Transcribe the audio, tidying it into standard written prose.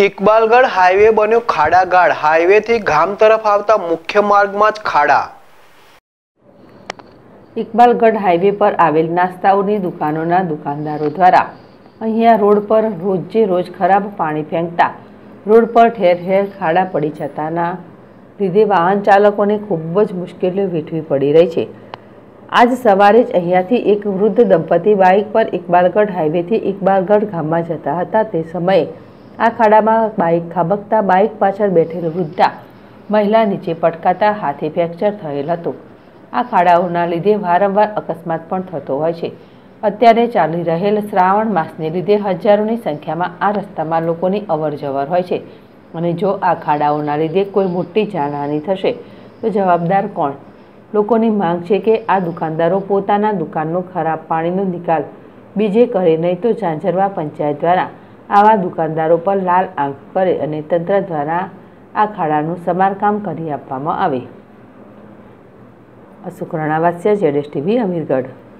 Iqbalgarh highway बन्यो खाडागाड। Highway थी गाम तरफ आवता मुख्य मार्ग में ज खाड़ा। इकबालगढ़ हाईवे पर आवेल नास्ताओनी दुकानोना दुकानदारों द्वारा अहींया रोड पर रोजे रोज खराब पानी फेंकता रोड पर ठेर ठेर खाड़ा पड़ी जताना लीधे वाहन चालकोने खूब ज मुश्केलीओ वेठवी पड़ी रही है। आज सवारे ज अहींयाथी एक वृद्ध दंपती बाइक पर इकबालगढ़ हाईवे थी इकबालगढ़ गाममां जता हता ते समये आ खाड़ा में बाइक खाबकता बाइक पाछळ बैठेल वृद्धा महिला नीचे पटकाता हाथे फ्रेक्चर थयेल हतो। आ खाड़ाओना लीधे वारंवार अकस्मात पण थतो होय छे। अत्यारे चाली रहेल श्रावण मासने लीधे हजारोनी संख्या में आ रस्ता में लोकोनी अवरजवर होय छे अने जो आ खाड़ाओना लीधे कोई मोटी जानहानी थशे तो जवाबदार कोण? लोकोनी मांग छे के आ दुकानदारों पोताना दुकाननो खराब पाणीनो निकाल बीजे करे नहीं तो झांझरवा पंचायत द्वारा आवा दुकानदारों पर लाल आंख करे अने तंत्र द्वारा आ खाड़ानुं समारकाम करी आपवामां आवे। अशोक राणावासिया, ZSTV, अमीरगढ़।